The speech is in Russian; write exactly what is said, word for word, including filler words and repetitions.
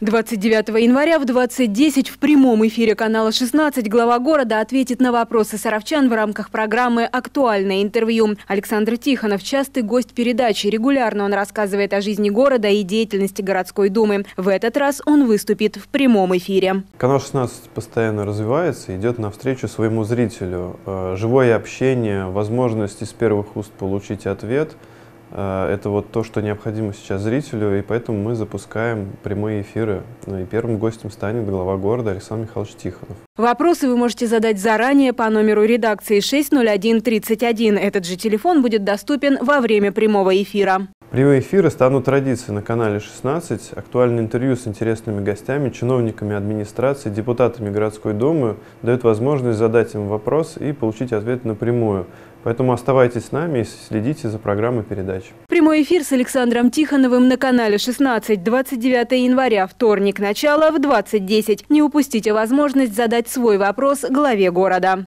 двадцать девятого января в двадцать десять в прямом эфире канала шестнадцать глава города ответит на вопросы саровчан в рамках программы «Актуальное интервью». Александр Тихонов – частый гость передачи. Регулярно он рассказывает о жизни города и деятельности городской думы. В этот раз он выступит в прямом эфире. Канал шестнадцать постоянно развивается, идет навстречу своему зрителю. Живое общение, возможность из первых уст получить ответ – это вот то, что необходимо сейчас зрителю, и поэтому мы запускаем прямые эфиры. И первым гостем станет глава города Александр Михайлович Тихонов. Вопросы вы можете задать заранее по номеру редакции шесть ноль один тридцать один. Этот же телефон будет доступен во время прямого эфира. Прямые эфиры станут традицией на канале шестнадцать. Актуальное интервью с интересными гостями, чиновниками администрации, депутатами городской думы дает возможность задать им вопрос и получить ответ напрямую. Поэтому оставайтесь с нами и следите за программой передач. Прямой эфир с Александром Тихоновым на канале шестнадцать. двадцать девятого января, вторник, начало в двадцать десять. Не упустите возможность задать свой вопрос главе города.